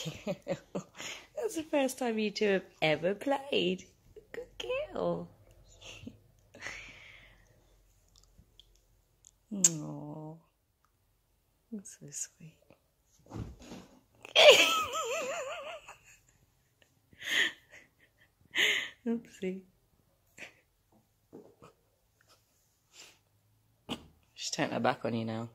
cute. That's the first time you two have ever played. Good girl. Oh, that's so sweet. Oopsie. She's turned her back on you now.